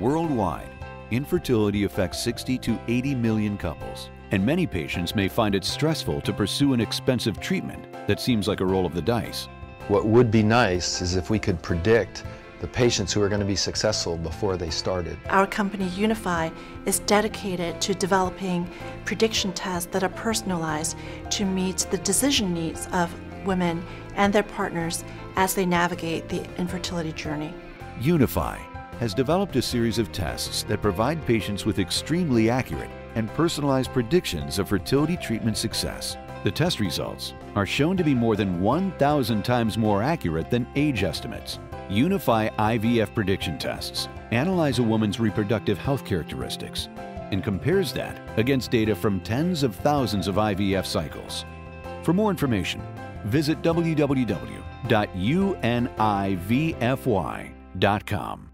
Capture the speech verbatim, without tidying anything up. Worldwide, infertility affects sixty to eighty million couples, and many patients may find it stressful to pursue an expensive treatment that seems like a roll of the dice. What would be nice is if we could predict the patients who are going to be successful before they started. Our company, Univfy, is dedicated to developing prediction tests that are personalized to meet the decision needs of women and their partners as they navigate the infertility journey. Univfy has developed a series of tests that provide patients with extremely accurate and personalized predictions of fertility treatment success. The test results are shown to be more than one thousand times more accurate than age estimates. Univfy I V F prediction tests analyze a woman's reproductive health characteristics and compares that against data from tens of thousands of I V F cycles. For more information, visit w w w dot univfy dot com.